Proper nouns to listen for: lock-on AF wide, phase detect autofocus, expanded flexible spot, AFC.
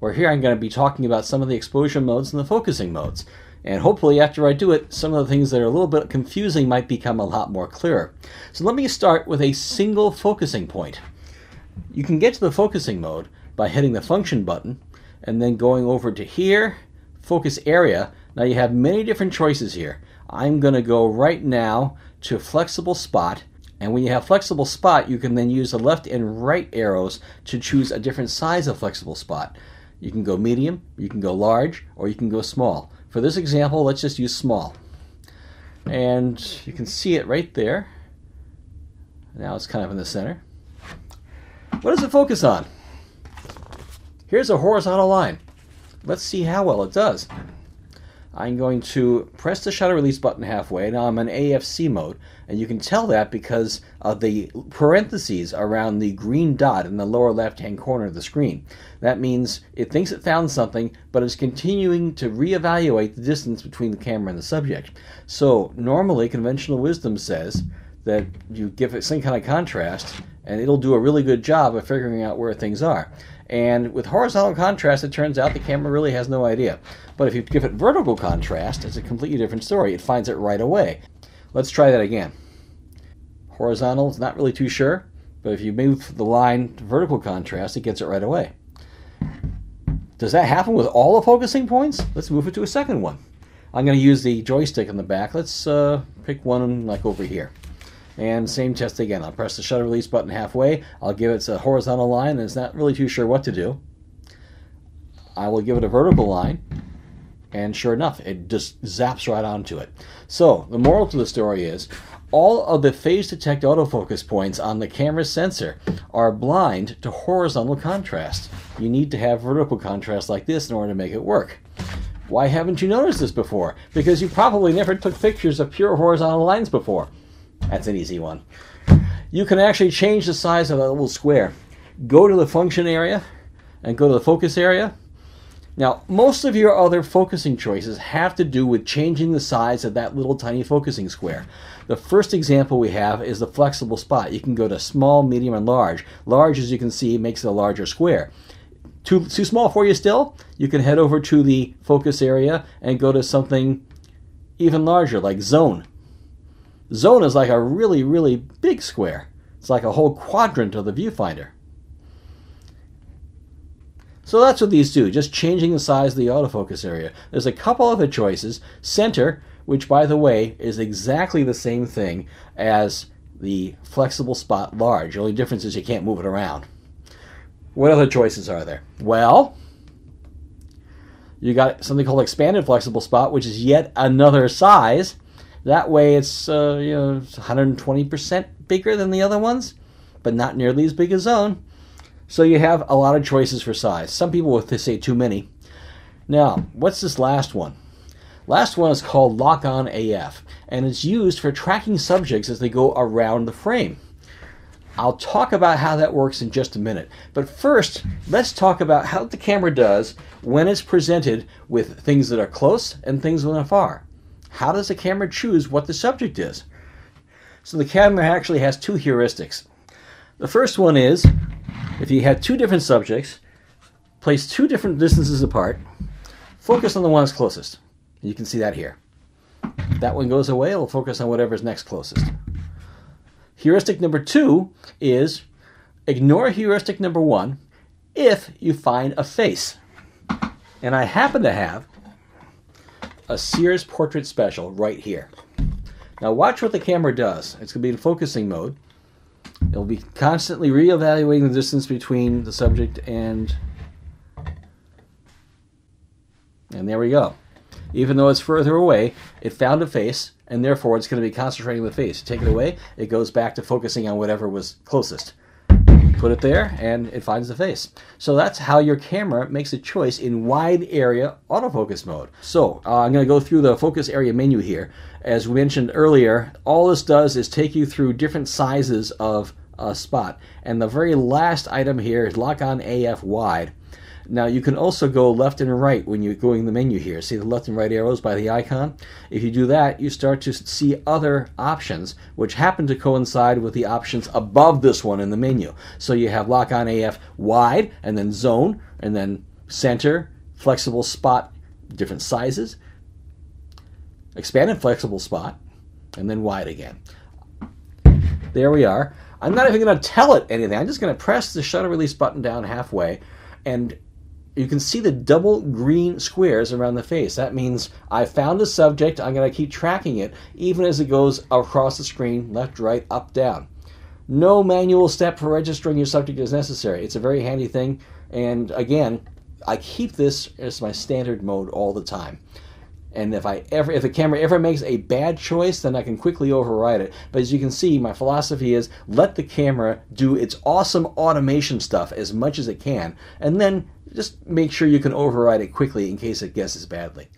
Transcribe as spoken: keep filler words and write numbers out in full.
where here I'm going to be talking about some of the exposure modes and the focusing modes. And hopefully after I do it, some of the things that are a little bit confusing might become a lot more clearer. So let me start with a single focusing point. You can get to the focusing mode by hitting the function button and then going over to here, focus area. Now you have many different choices here. I'm going to go right now to flexible spot. And when you have flexible spot, you can then use the left and right arrows to choose a different size of flexible spot. You can go medium, you can go large, or you can go small. For this example, let's just use small. And you can see it right there. Now it's kind of in the center. What does it focus on? Here's a horizontal line. Let's see how well it does. I'm going to press the shutter release button halfway. Now I'm in A F C mode, and you can tell that because of the parentheses around the green dot in the lower left-hand corner of the screen. That means it thinks it found something, but it's continuing to reevaluate the distance between the camera and the subject. So normally, conventional wisdom says that you give it some kind of contrast, and it'll do a really good job of figuring out where things are. And with horizontal contrast, it turns out the camera really has no idea. But if you give it vertical contrast, it's a completely different story. It finds it right away. Let's try that again. Horizontal, it's not really too sure, but if you move the line to vertical contrast, it gets it right away. Does that happen with all the focusing points? Let's move it to a second one. I'm going to use the joystick in the back. Let's uh, pick one like over here. And same test again. I'll press the shutter release button halfway. I'll give it a horizontal line, and it's not really too sure what to do. I will give it a vertical line, and sure enough, it just zaps right onto it. So the moral to the story is, all of the phase detect autofocus points on the camera sensor are blind to horizontal contrast. You need to have vertical contrast like this in order to make it work. Why haven't you noticed this before? Because you probably never took pictures of pure horizontal lines before. That's an easy one. You can actually change the size of that little square. Go to the function area and go to the focus area. Now, most of your other focusing choices have to do with changing the size of that little tiny focusing square. The first example we have is the flexible spot. You can go to small, medium, and large. Large, as you can see, makes it a larger square. Too, too small for you still? You can head over to the focus area and go to something even larger, like zone. Zone is like a really, really big square. It's like a whole quadrant of the viewfinder. So that's what these do, just changing the size of the autofocus area. There's a couple other choices. Center, which by the way, is exactly the same thing as the flexible spot large. The only difference is you can't move it around. What other choices are there? Well, you got something called expanded flexible spot, which is yet another size. That way it's uh, you know, one hundred twenty percent bigger than the other ones, but not nearly as big as zone. So you have a lot of choices for size. Some people will say too many. Now, what's this last one? Last one is called lock-on A F, and it's used for tracking subjects as they go around the frame. I'll talk about how that works in just a minute. But first, let's talk about how the camera does when it's presented with things that are close and things that are far. How does the camera choose what the subject is? So the camera actually has two heuristics. The first one is, if you had two different subjects, place two different distances apart, focus on the one that's closest. You can see that here. If that one goes away, it'll focus on whatever's next closest. Heuristic number two is, ignore heuristic number one if you find a face. And I happen to have a Sears Portrait Special right here. Now watch what the camera does. It's going to be in focusing mode. It'll be constantly reevaluating the distance between the subject and... And there we go. Even though it's further away, it found a face, and therefore it's going to be concentrating on the face. Take it away, it goes back to focusing on whatever was closest. Put it there, and it finds the face. So that's how your camera makes a choice in wide area autofocus mode. So uh, I'm going to go through the focus area menu here. As we mentioned earlier, all this does is take you through different sizes of a spot. And the very last item here is lock-on A F wide. Now you can also go left and right when you're going in the menu here. See the left and right arrows by the icon? If you do that, you start to see other options which happen to coincide with the options above this one in the menu. So you have lock-on A F wide, and then zone, and then center, flexible spot, different sizes, expanded flexible spot, and then wide again. There we are. I'm not even going to tell it anything. I'm just going to press the shutter release button down halfway, and you can see the double green squares around the face. That means I found the subject. I'm going to keep tracking it even as it goes across the screen, left, right, up, down. No manual step for registering your subject is necessary. It's a very handy thing, and again, I keep this as my standard mode all the time. And if I ever, if the camera ever makes a bad choice, then I can quickly override it. But as you can see, my philosophy is let the camera do its awesome automation stuff as much as it can, and then just make sure you can override it quickly in case it guesses badly.